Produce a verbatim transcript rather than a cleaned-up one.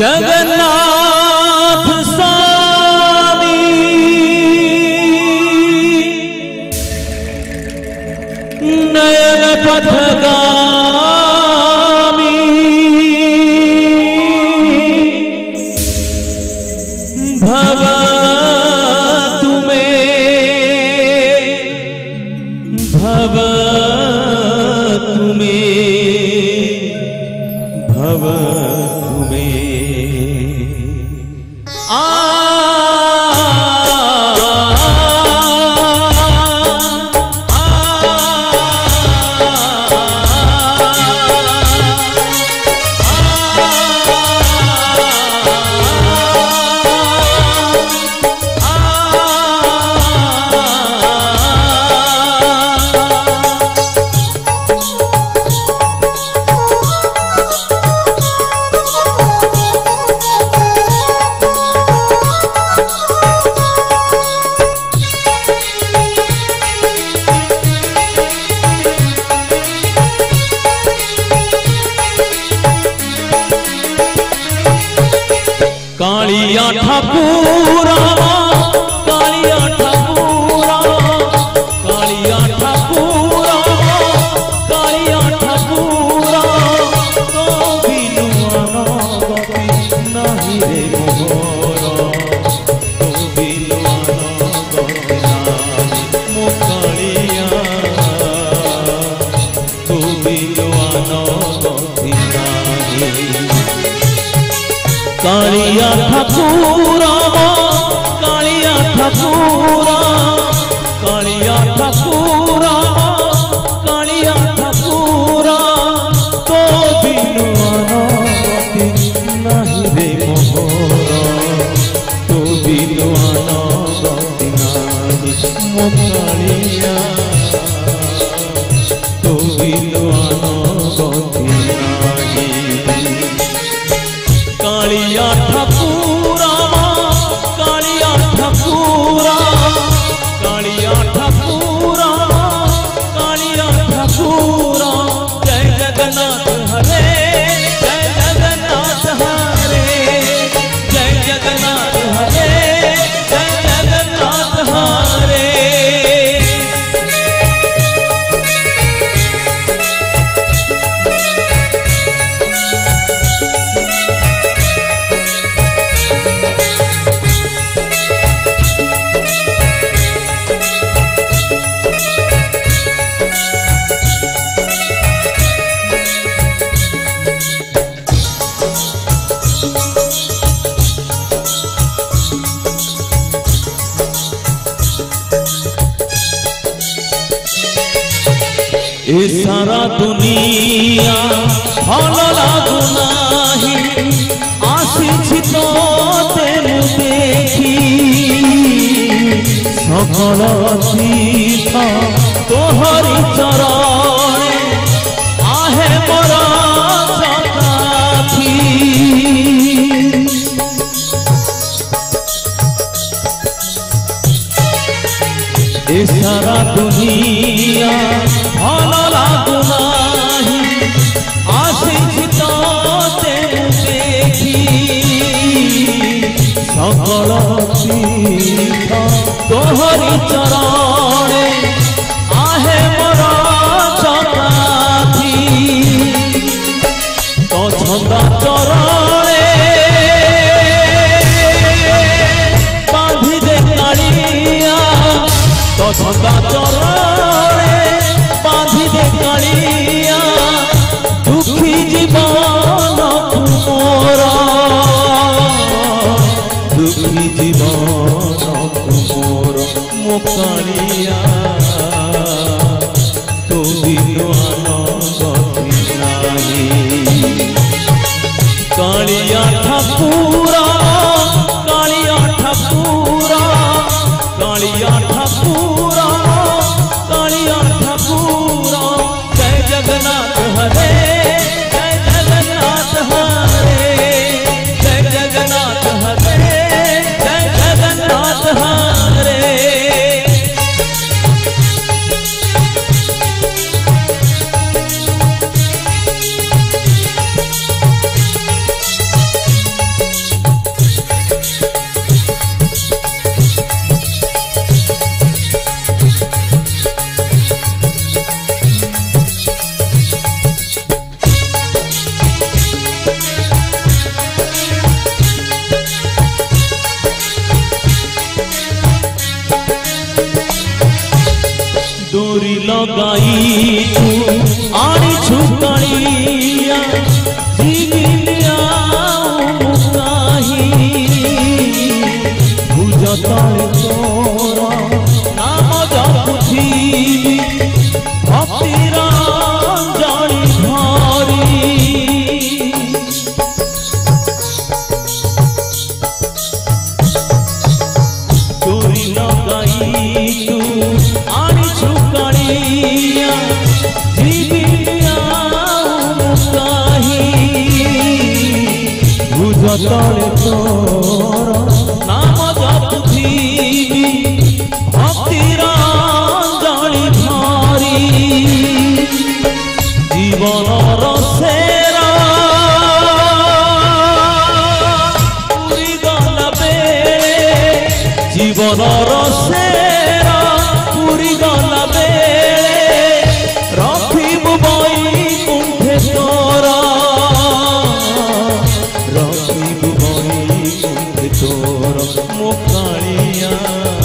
जगन्नाथ स्वामी नयन पथगामी भव तुम्हें भव तुम्हें भव तुम्हें कालिया ठाकुरा कालिया ठाकुरा कालिया ठाकुरा कालिया ठाकुरा तो बिनु आना गति नाही रे मोरा तो बिनु आना गति नाही मो कालिया तो बिनु आना गति नाही। कालिया ठाकुरा कालिया ठाकुरा कालिया ठाकुरा कालिया ठाकुरा तो बिनु आना गति नाही रे मोरा तो बिनु आना गति नाही मो कालिया तो बिनु आना गति नाही। कालिया ठाकुरा कालिया ठाकुरा कालिया ठाकुरा कालिया ठाकुरा जय जगन्नाथ हरे जय जगन्नाथ हरे जय जगन्नाथ हरे जय जगन्नाथ हरे। ए सारा दुनिया भलो लागू नाही आसी तो तेनु देखी सकल सीता तोहरी चरणे आहे मोर सखी। ए सारा दुनिया भलो लागू नाही आसी तो तेनु देखी सकल सीता तोहरी चरणे आहे मोर सखी। तो छंदा चरणे बांधी दे कालिया तो छंदा चरणे बांधी दे कालिया दुखी जीवन मोरा दुखी जीवन मोरा मो कालिया तो बिनु आना गति नाही। कालिया ठाकुरा कालिया ठाकुरा कालिया ठाकुरा कालिया ठाकुरा जय जगन्नाथ हरे जय जगन्नाथ हरे जय जगन्नाथ हरे जय जगन्नाथ हरे। लगाई तू आड़ी छुकाइया जीविया बुझा तोरा नाम जा पुछी भक्तिरा जानी भारी तोरे तोरा नाम जपी भक्ति रांगाली भारी जीवन रसेरा पूरी गला बे जीवन रसेरा पूरी गला बे तोर मो कालिया।